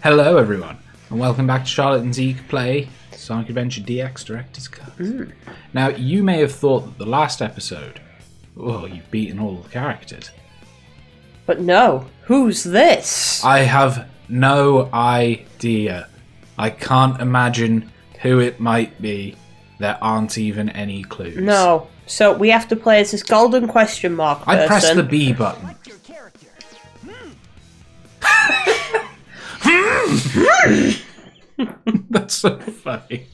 Hello everyone, and welcome back to Charlotte and Zeke Play, Sonic Adventure DX Director's Cut. Mm. Now, you may have thought that the last episode, oh, you've beaten all the characters. But no, who's this? I have no idea. I can't imagine who it might be. There aren't even any clues. No, so we have to play as this golden question mark person. I pressed the B button. That's so funny.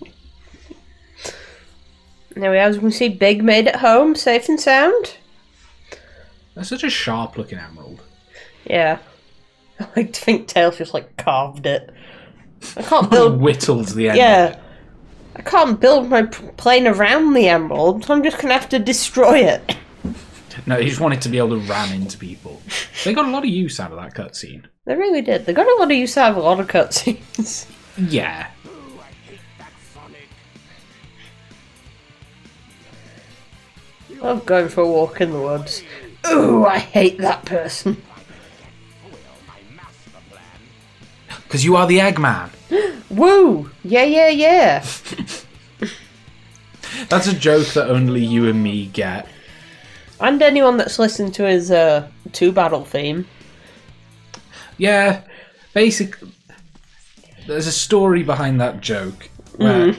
There we are, as we can see, Big made it home, safe and sound. That's such a sharp looking emerald. Yeah. I like to think Tails just like carved it. I can't build... whittled the emerald. Yeah. I can't build my plane around the emerald, so I'm just gonna have to destroy it. No, he just wanted to be able to ram into people. They got a lot of use out of that cutscene. They really did. They got a lot of use out of a lot of cutscenes. Yeah. Ooh, I hate that Sonic. I love going for a walk in the woods. Ooh, I hate that person. Because you are the Eggman. Woo! Yeah, yeah, yeah. That's a joke that only you and me get. And anyone that's listened to his two battle theme. Yeah, basically, there's a story behind that joke. Where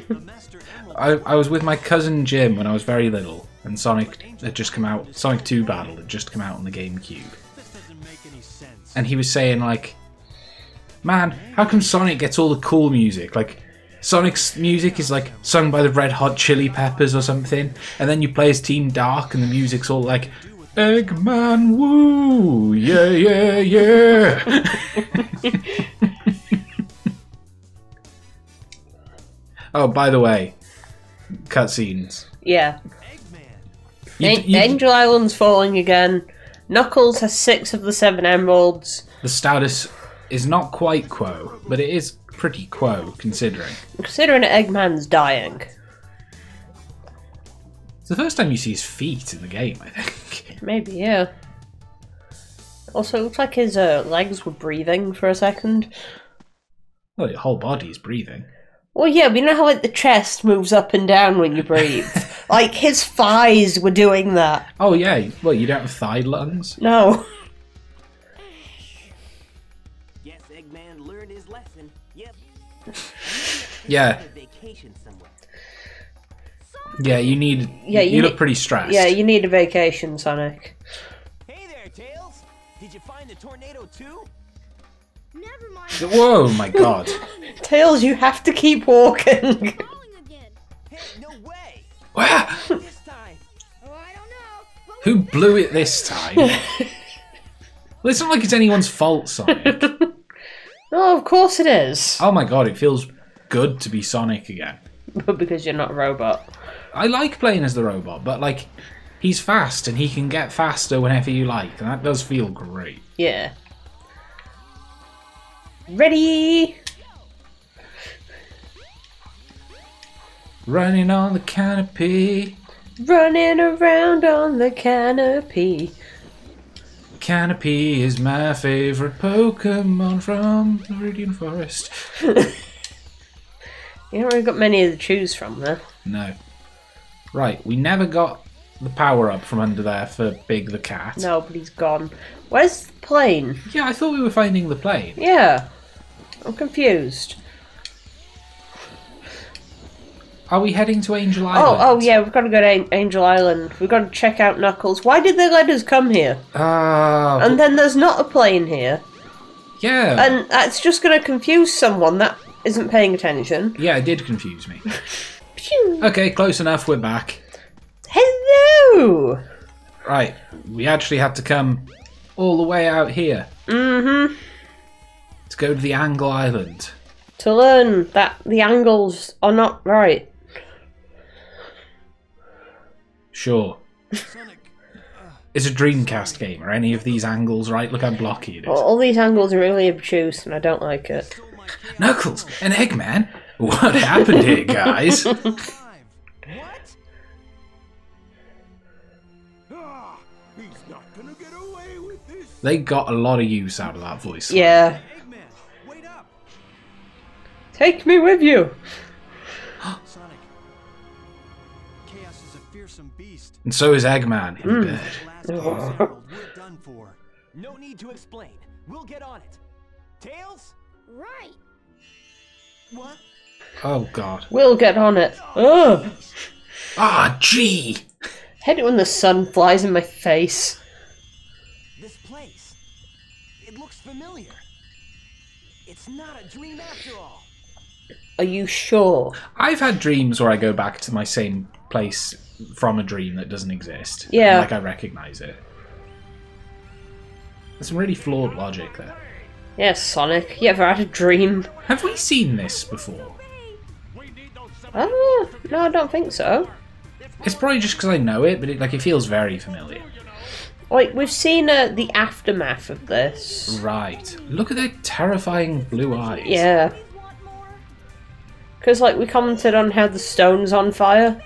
I was with my cousin Jim when I was very little, and Sonic had just come out. Sonic 2 Battle had just come out on the GameCube, and he was saying like, "Man, how come Sonic gets all the cool music? Like, Sonic's music is like sung by the Red Hot Chili Peppers or something, and then you play as Team Dark, and the music's all like." Eggman, woo! Yeah, yeah, yeah! Oh, by the way, cutscenes. Yeah. Angel Island's falling again. Knuckles has 6 of the 7 emeralds. The status is not quite quo, but it is pretty quo, considering. Considering Eggman's dying. It's the first time you see his feet in the game, I think. Maybe, yeah. Also, it looks like his legs were breathing for a second. Well, your whole body's breathing. Well, yeah, but you know how like the chest moves up and down when you breathe? Like, his thighs were doing that. Oh, yeah. Well, you don't have thigh lungs? No. Yes, Eggman learned his lesson. Yep. Yeah. Yeah, you need. Yeah, you look pretty stressed. Yeah, you need a vacation, Sonic. Hey there, Tails. Did you find the tornado too? Never mind. Whoa, my God. Tails, you have to keep walking. Hey, no way. This time. Oh, I don't know. Who blew it this time? Well, it's not like it's anyone's fault, Sonic. No, of course it is. Oh my God, it feels good to be Sonic again. But because you're not a robot. I like playing as the robot, but like, he's fast and he can get faster whenever you like, and that does feel great. Yeah. Ready? Running on the canopy. Running around on the canopy. Canopy is my favourite Pokemon from the Viridian Forest. You haven't really got many to choose from there. No. Right, we never got the power up from under there for Big the Cat. No, but he's gone. Where's the plane? Yeah, I thought we were finding the plane. Yeah. I'm confused. Are we heading to Angel Island? Oh, yeah, we've got to go to Angel Island. We've got to check out Knuckles. Why did they let us come here? And then there's not a plane here. Yeah. And that's just going to confuse someone that isn't paying attention. Yeah, it did confuse me. Okay, close enough, we're back. Hello! Right, we actually had to come all the way out here. Mm-hmm. To go to the Angel Island. To learn that the angles are not right. Sure. It's a Dreamcast game. Are any of these angles right? Look how blocky it is. All these angles are really obtuse and I don't like it. Knuckles and Eggman? What happened here, guys? What? Ah, he's not gonna get away with this. They got a lot of use out of that voice. Yeah. Eggman, wait up. Take me with you! Sonic. Chaos is a fearsome beast. And so is Eggman in bed. Oh. We're done for. No need to explain. We'll get on it. Tails? Right. What? Oh god. We'll get on it. Oh. Ah, gee! Hate it when the sun flies in my face. This place. It looks familiar. It's not a dream after all. Are you sure? I've had dreams where I go back to my same place from a dream that doesn't exist. Yeah. Like I recognise it. There's some really flawed logic there. Yeah, Sonic. You ever had a dream? Have we seen this before? Oh, no, I don't think so. It's probably just because I know it, but it feels very familiar. Like, we've seen the aftermath of this. Right. Look at their terrifying blue eyes. Yeah. Because, like, we commented on how the stone's on fire.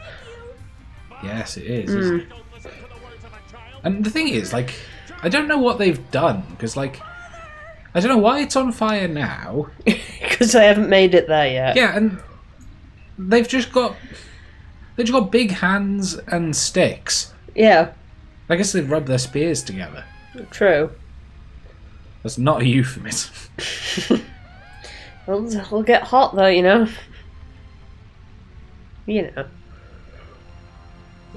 Yes, it is. Mm. And the thing is, like, I don't know what they've done. Because, like, I don't know why it's on fire now. Because they haven't made it there yet. Yeah, and they've just got... They've just got big hands and sticks. Yeah. I guess they've rubbed their spears together. True. That's not a euphemism. Well, it'll get hot though, you know. You know.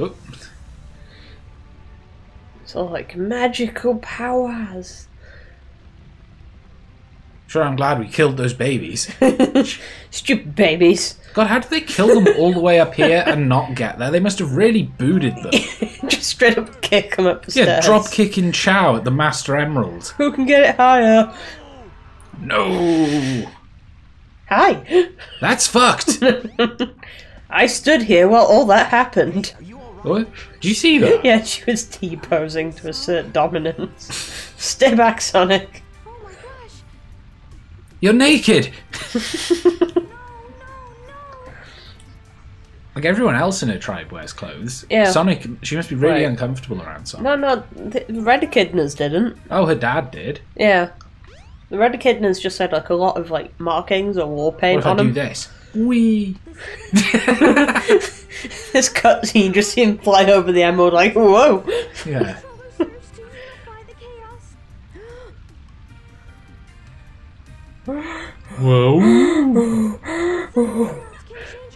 Oop. It's all like magical powers. Sure, I'm glad we killed those babies. Stupid babies. God, how did they kill them all the way up here and not get there? They must have really booted them. Just straight up kick them up the stairs. Yeah, drop kicking Chao at the Master Emerald. Who can get it higher? No. Hi. That's fucked. I stood here while all that happened. What? Did you see that? Yeah, she was T-posing to assert dominance. Stay back, Sonic. Oh my gosh. You're naked. Like, everyone else in her tribe wears clothes. Yeah. Sonic, she must be really uncomfortable around Sonic. No, no, the Redekidnas didn't. Oh, her dad did? Yeah. The Redekidnas just had, like, a lot of, like, markings or war paint on them. What if I do this? Whee! This cutscene, just see him fly over the emerald, like, whoa! Yeah. Whoa.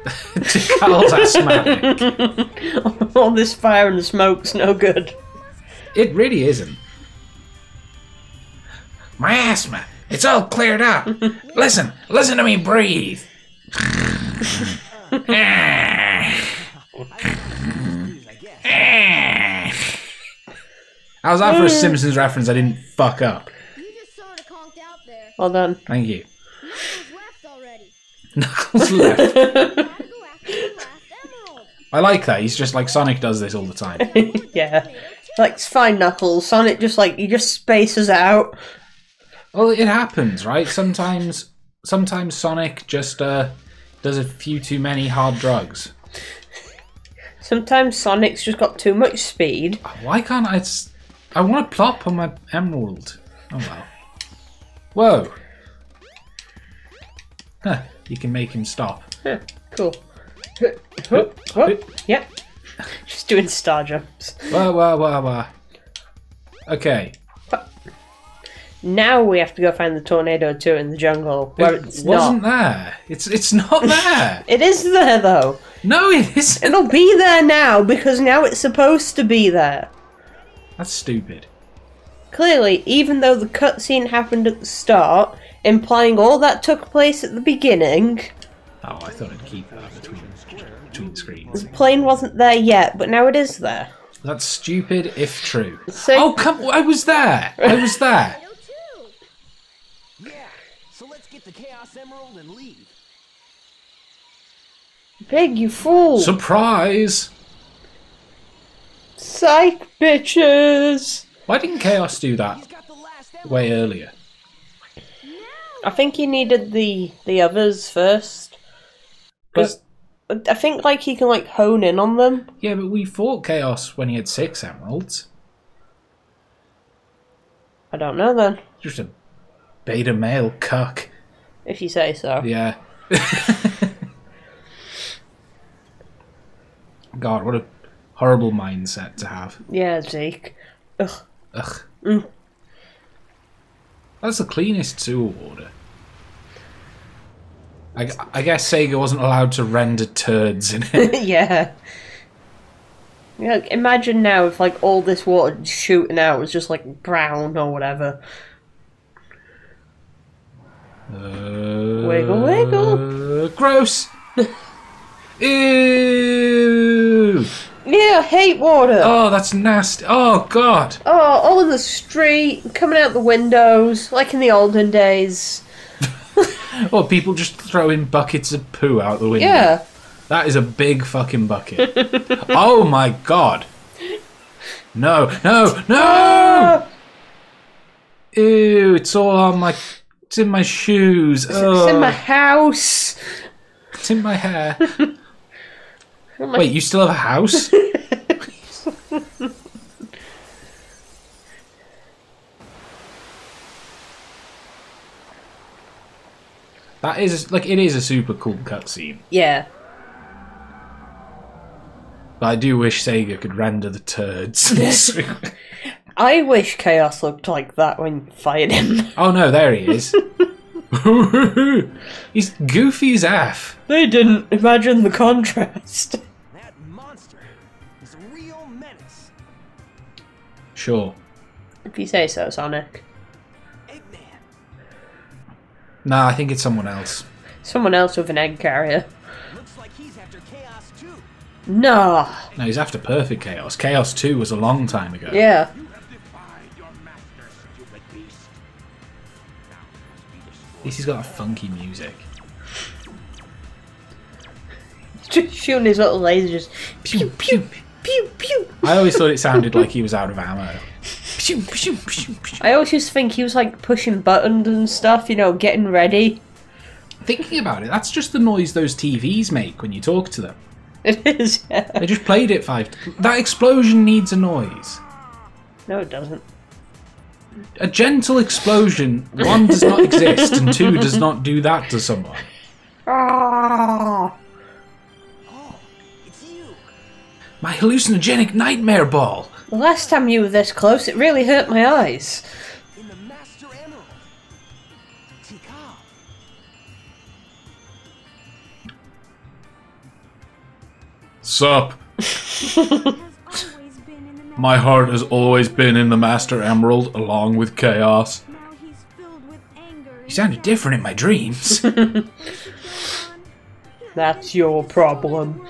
To Carl's asthmatic. All this fire and smoke's no good. It really isn't. My asthma, it's all cleared up. Listen, listen to me breathe. How's that for a Simpsons reference I didn't fuck up? You just sort of conked out there. Well done. Thank you. Knuckles left. I like that. He's just like, Sonic does this all the time. Yeah. Like, it's fine, Knuckles. Sonic just, like, he just spaces out. Well, it happens, right? Sometimes Sonic just does a few too many hard drugs. Sometimes Sonic's just got too much speed. Why can't I... I want to plop on my emerald. Oh, well. Whoa. Huh, you can make him stop. Huh, cool. Yep. Just doing star jumps. Wah, wah, wah, wah. Okay. Now we have to go find the tornado too in the jungle. Where it wasn't there. It's not there. It is there though. No, it isn't. It'll be there now because now it's supposed to be there. That's stupid. Clearly, even though the cutscene happened at the start, implying all that took place at the beginning. Oh, I thought I'd keep that between screens. The plane wasn't there yet, but now it is there. That's stupid, if true. So, oh, come! I was there! I was there! Yeah, so let's get the Chaos Emerald and leave. Big, you fool! Surprise! Psych, bitches! Why didn't Chaos do that way earlier? I think he needed the others first. Because I think like he can like hone in on them. Yeah, but we fought Chaos when he had 6 emeralds. I don't know then. Just a beta male cuck. If you say so. Yeah. God, what a horrible mindset to have. Yeah, Zeke. Ugh. Ugh. Mm. That's the cleanest sewer water. I guess Sega wasn't allowed to render turds in it. Yeah. You know, imagine now if like all this water shooting out was just like brown or whatever. Wiggle, wiggle. Gross. Ew. Yeah, I hate water. Oh, that's nasty. Oh, God. Oh, all in the street, coming out the windows, like in the olden days. Or people just throw in buckets of poo out the window. Yeah. That is a big fucking bucket. Oh, my God. No, no, no! Ah! Ew, it's all on my... It's in my shoes. It's in my house. It's in my hair. Wait, you still have a house? That is like it is a super cool cutscene. Yeah. But I do wish Sega could render the turds. I wish Chaos looked like that when you fired him. Oh no, there he is. He's goofy as F. They didn't imagine the contrast. That monster is a real menace. Sure. If you say so, Sonic. Eggman. Nah, I think it's someone else. Someone else with an egg carrier. Looks like he's after Chaos 2. Nah. No, he's after Perfect Chaos. Chaos 2 was a long time ago. Yeah. At least he's got a funky music. Just shooting his little laser, just pew pew pew pew. I always thought it sounded like he was out of ammo. Pew, pew, pew, pew. I always just think he was like pushing buttons and stuff, you know, getting ready. Thinking about it, that's just the noise those TVs make when you talk to them. It is. Yeah. They just played it five. That explosion needs a noise. No, it doesn't. A gentle explosion, one, does not exist, and two, does not do that to someone. Oh, it's you. My hallucinogenic nightmare ball. The last time you were this close, it really hurt my eyes. In the Master Emerald. Sup. My heart has always been in the Master Emerald, along with Chaos. Now he's filled with anger. You sounded different in my dreams. That's your problem.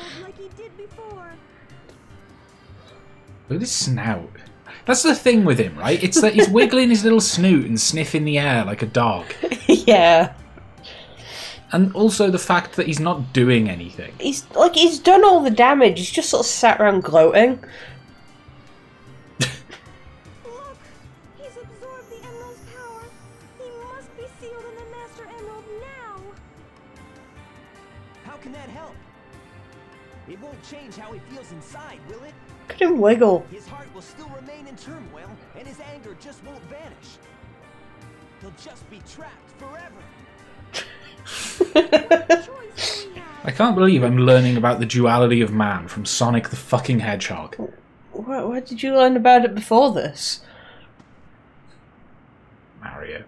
Look at his snout. That's the thing with him, right? It's that he's wiggling his little snoot and sniffing the air like a dog. Yeah. And also the fact that he's not doing anything. He's like, he's done all the damage. He's just sort of sat around gloating. Change how he feels inside, will it? Could him wiggle. His heart will still remain in turmoil, and his anger just won't vanish. He'll just be trapped forever. I can't believe I'm learning about the duality of man from Sonic the fucking Hedgehog. What did you learn about it before this? Mario.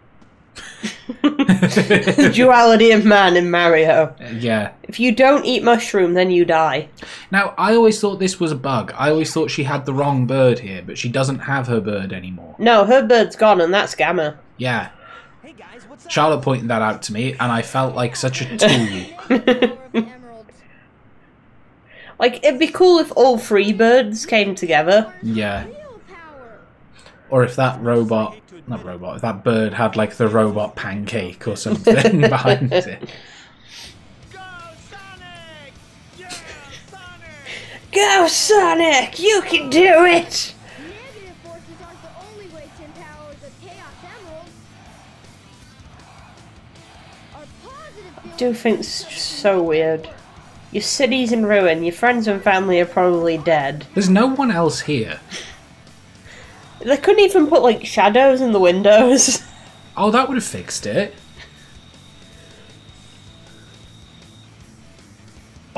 The duality of man in Mario. Yeah. If you don't eat mushroom, then you die. Now, I always thought this was a bug. I always thought she had the wrong bird here, but she doesn't have her bird anymore. No, her bird's gone, and that's Gamma. Yeah. Hey guys, what's up? Charlotte pointed that out to me, and I felt like such a tool. Like, it'd be cool if all three birds came together. Yeah. Or if that robot... Not robot. If that bird had like the robot pancake or something behind it. Go Sonic! Yeah, Sonic! Go Sonic! You can do it! Negative forces aren't the only way to empower the Chaos Emeralds. Our positive I do think it's just so weird. Your city's in ruin. Your friends and family are probably dead. There's no one else here. They couldn't even put, like, shadows in the windows. Oh, that would have fixed it.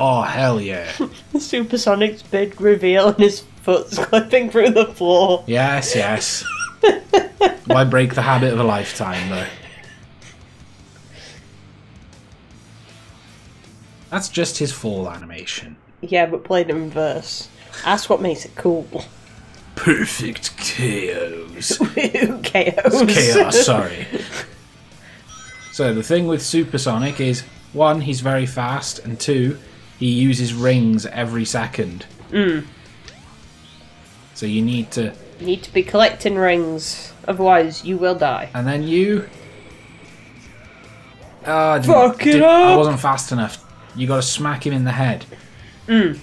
Oh, hell yeah. Super Sonic's big reveal and his foot's clipping through the floor. Yes, yes. Why break the habit of a lifetime, though? That's just his fall animation. Yeah, but played in reverse. That's what makes it cool. Perfect Chaos. Chaos. Chaos, sorry. So the thing with Super Sonic is, one, he's very fast, and two, he uses rings every second. Mm. So you need to... You need to be collecting rings, otherwise you will die. And then you... I wasn't fast enough. You gotta smack him in the head. Mm. So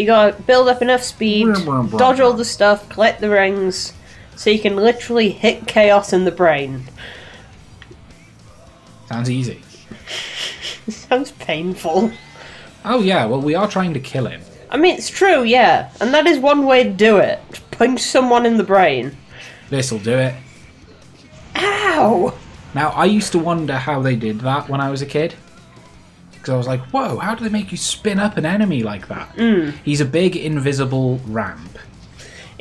you gotta build up enough speed, dodge all the stuff, collect the rings, so you can literally hit Chaos in the brain. Sounds easy. Sounds painful. Oh yeah, well we are trying to kill him. I mean, it's true, yeah. And that is one way to do it. Just punch someone in the brain. This'll do it. Ow! Now, I used to wonder how they did that when I was a kid. Because I was like, whoa, how do they make you spin up an enemy like that? Mm. He's a big invisible ramp.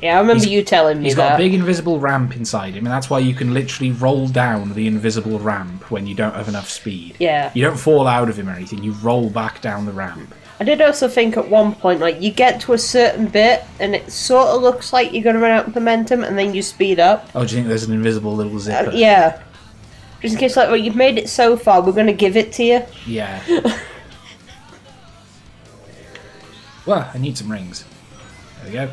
Yeah, I remember you telling me that. He's got a big invisible ramp inside him, and that's why you can literally roll down the invisible ramp when you don't have enough speed. Yeah. You don't fall out of him or anything, you roll back down the ramp. I did also think at one point, like, you get to a certain bit, and it sort of looks like you're going to run out of momentum, and then you speed up. Oh, do you think there's an invisible little zipper? Yeah. Just in case, like, well, you've made it so far, we're going to give it to you. Yeah. Well, I need some rings. There we go.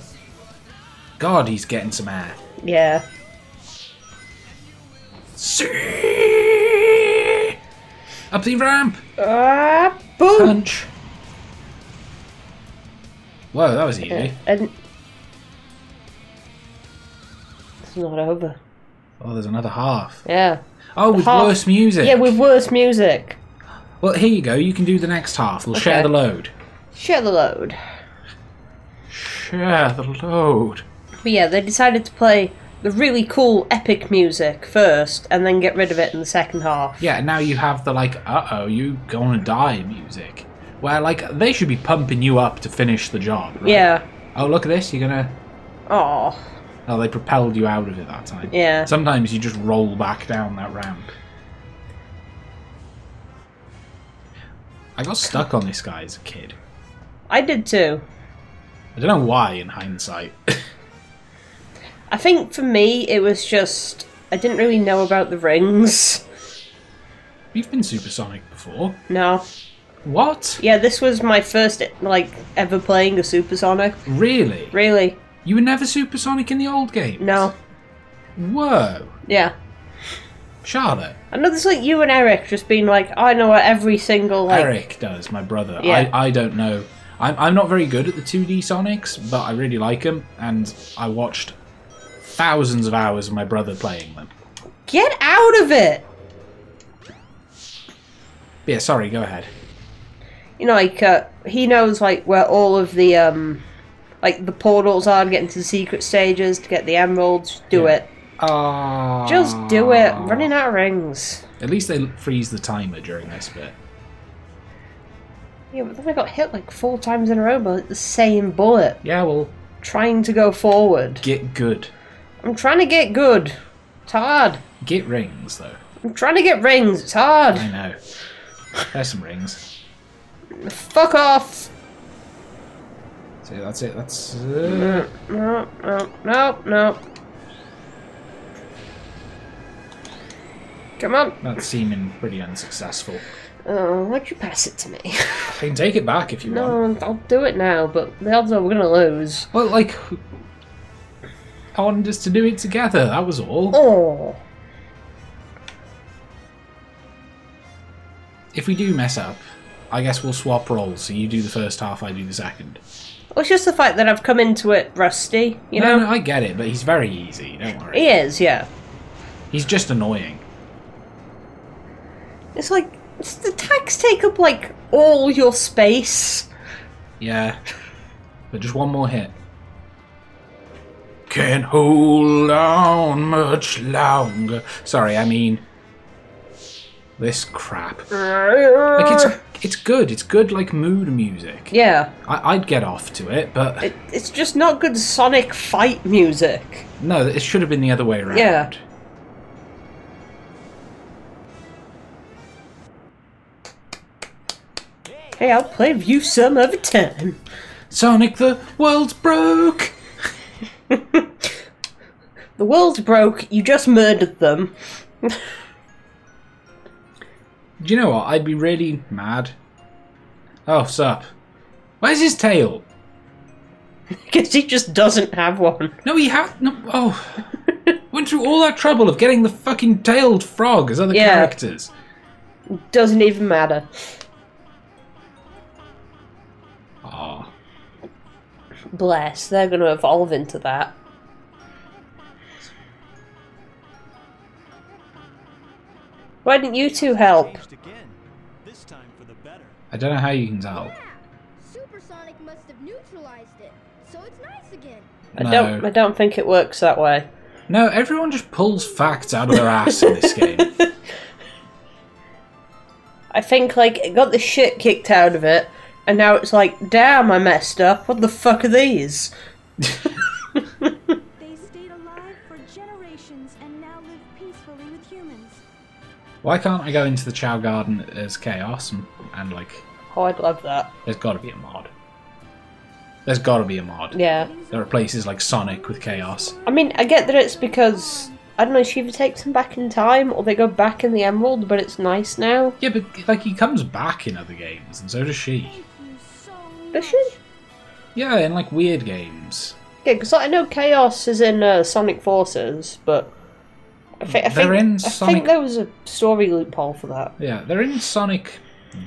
God, he's getting some air. Yeah. See? Up the ramp! Boom! Punch! Whoa, that was easy. And it's not over. Oh, there's another half. Yeah. Oh, with worse music. Yeah, with worse music. Well, here you go. You can do the next half. We'll share the load. Share the load. Share the load. But yeah, they decided to play the really cool epic music first, and then get rid of it in the second half. Yeah, now you have the, like, uh-oh, you gonna die music. Where, like, they should be pumping you up to finish the job, right? Yeah. Oh, look at this. You're gonna... Aww. Oh, they propelled you out of it that time. Yeah. Sometimes you just roll back down that ramp. I got stuck on this guy as a kid. I did too. I don't know why in hindsight. I think for me it was just I didn't really know about the rings. You've been Super Sonic before. No. What? Yeah, this was my first, like, ever playing a Super Sonic. Really? Really. You were never Super Sonic in the old games? No. Whoa. Yeah. Charlotte. I know there's, like, you and Eric just being like, I know what every single, like... Eric does, my brother. Yeah. I don't know. I'm not very good at the 2D Sonics, but I really like them, and I watched thousands of hours of my brother playing them. Get out of it! Yeah, sorry, go ahead. You know, like, he knows, like, where all of the, like, the portals are to get into the secret stages, to get the emeralds. Do it. Aww. Just do it. I'm running out of rings. At least they freeze the timer during this bit. Yeah, but then I got hit, like, 4 times in a row by, like, the same bullet. Yeah, well... Trying to go forward. Get good. I'm trying to get good. It's hard. Get rings, though. I'm trying to get rings. It's hard. I know. There's some rings. Fuck off! So that's it, that's... No. Come on! That's seeming pretty unsuccessful. Oh, why'd you pass it to me? I can take it back if you want. No, I'll do it now, but the odds are we're gonna lose. Well, like... I wanted us to do it together, that was all. Oh. If we do mess up... I guess we'll swap roles, so you do the first half, I do the second. Well, it's just the fact that I've come into it rusty, you know? No, I get it, but he's very easy, don't worry. He is, yeah. He's just annoying. It's like, the attacks take up, like, all your space. Yeah. But just one more hit. Can't hold on much longer. Sorry, I mean... this crap. Like it's good like mood music. Yeah. I'd get off to it, but it's just not good Sonic fight music. No, it should have been the other way around. Yeah. Hey, I'll play with you some other time. Sonic, the world's broke! The world's broke, you just murdered them. Do you know what? I'd be really mad. Oh, sup. Where's his tail? Because he just doesn't have one. No, he has... No, oh. Went through all that trouble of getting the fucking tailed frog as other characters. Doesn't even matter. Oh. Bless, they're going to evolve into that. Why didn't you two help? I don't know how you can tell. Yeah. Super Sonic must have neutralized it, so it's nice again. I don't think it works that way. No, everyone just pulls facts out of their ass in this game. I think like it got the shit kicked out of it. And now it's like, damn, I messed up. What the fuck are these? They stayed alive for generations and now live peacefully with humans. Why can't I go into the Chao Garden as Chaos and like... Oh, I'd love that. There's got to be a mod. There's got to be a mod. Yeah. There are places like Sonic with Chaos. I mean, I get that it's because... I don't know, she either takes them back in time or they go back in the Emerald, but it's nice now. Yeah, but like he comes back in other games and so does she. Does she? Yeah, in like weird games. Yeah, because I know Chaos is in Sonic Forces, but I think there was a story loophole for that. Yeah, they're in Sonic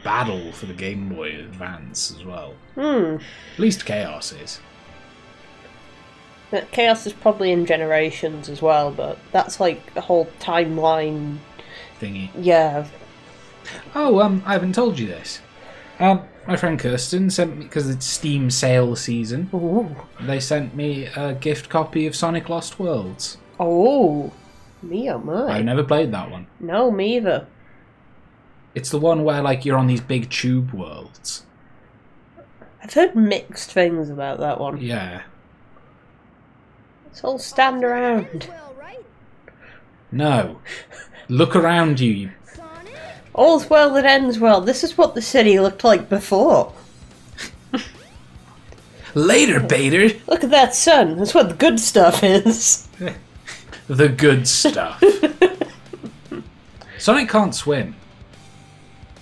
Battle for the Game Boy Advance as well. Hmm. At least Chaos is. Chaos is probably in Generations as well, but that's like the whole timeline thingy. Yeah. Oh, I haven't told you this. My friend Kirsten sent me, because it's Steam sale season, ooh, they sent me a gift copy of Sonic Lost Worlds. Oh, me or mine? I've never played that one. No, me either. It's the one where like you're on these big tube worlds. I've heard mixed things about that one. Yeah. Let's all stand around. No. Look around you. All's well that ends well. This is what the city looked like before. Later, Bader. Look at that sun. That's what the good stuff is. The good stuff. Sonic can't swim.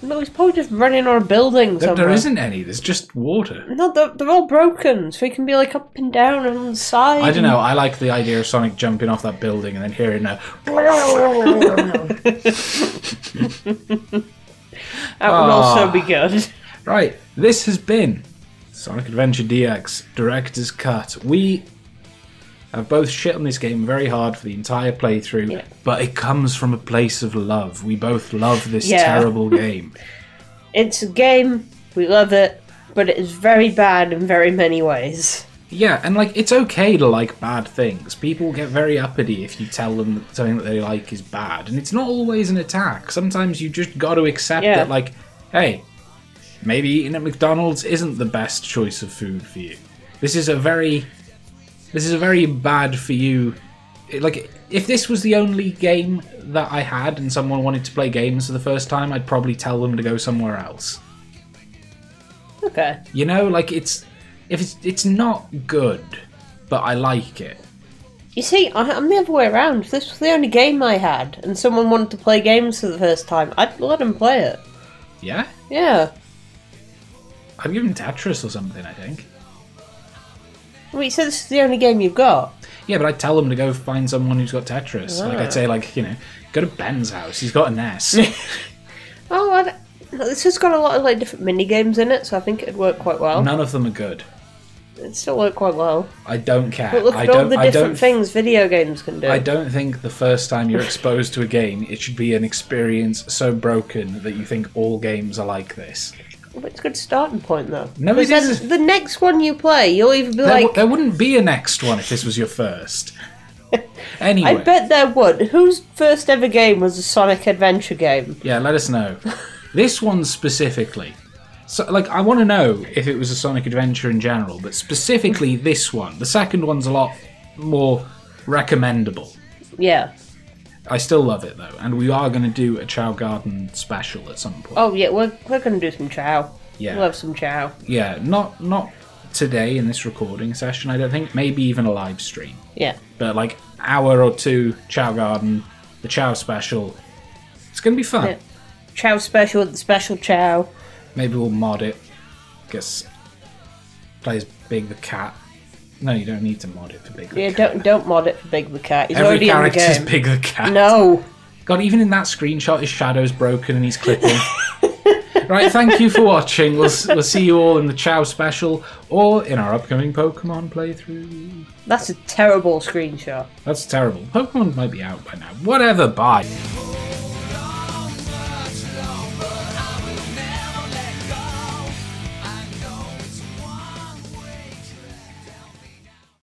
No, he's probably just running on a building somewhere. There isn't any. There's just water. No, they're all broken, so he can be like up and down and on the side. I don't know. I like the idea of Sonic jumping off that building and then hearing a... That would also be good. Right. This has been Sonic Adventure DX Director's Cut. We have both shit on this game very hard for the entire playthrough, yeah, but it comes from a place of love. We both love this terrible game. It's a game, we love it, but it is very bad in very many ways. Yeah, and like it's okay to like bad things. People get very uppity if you tell them that something that they like is bad, and it's not always an attack. Sometimes you just got to accept that like, hey, maybe eating at McDonald's isn't the best choice of food for you. This is a very bad for you. Like, if this was the only game that I had and someone wanted to play games for the first time, I'd probably tell them to go somewhere else. Okay. You know, like, it's not good, but I like it. You see, I'm the other way around. If this was the only game I had and someone wanted to play games for the first time, I'd let them play it. Yeah? Yeah. I'd give them Tetris or something, I think. Well, you said this is the only game you've got. Yeah, but I'd tell them to go find someone who's got Tetris. Oh. Like, I'd say, like, you know, go to Ben's house. He's got a NES. Oh, this has got a lot of, like, different mini-games in it, so I think it'd work quite well. None of them are good. It'd still work quite well. I don't care. But look at all the different things video games can do. I don't think the first time you're exposed to a game, it should be an experience so broken that you think all games are like this. It's a good starting point, though. No, it isn't. The next one you play, you'll either be like... There wouldn't be a next one if this was your first. Anyway. I bet there would. Whose first ever game was a Sonic Adventure game? Yeah, let us know. This one specifically. So, like, I want to know if it was a Sonic Adventure in general, but specifically this one. The second one's a lot more recommendable. Yeah. I still love it, though, and we are going to do a Chao Garden special at some point. Oh, yeah, we're going to do some Chao. Yeah. We'll have some Chao. Yeah, not today in this recording session, I don't think. Maybe even a live stream. Yeah. But, like, hour or two, Chao Garden, the Chao special. It's going to be fun. Yeah. Chao special, the special Chao. Maybe we'll mod it. Guess play as Big the Cat. No, you don't need to mod it for Big the Cat. Yeah, don't mod it for Big the Cat. He's already in the game. Every character's Big the Cat. No. God, even in that screenshot, his shadow's broken and he's clipping. Right, thank you for watching. We'll see you all in the Chao special or in our upcoming Pokemon playthrough. That's a terrible screenshot. That's terrible. Pokemon might be out by now. Whatever, bye.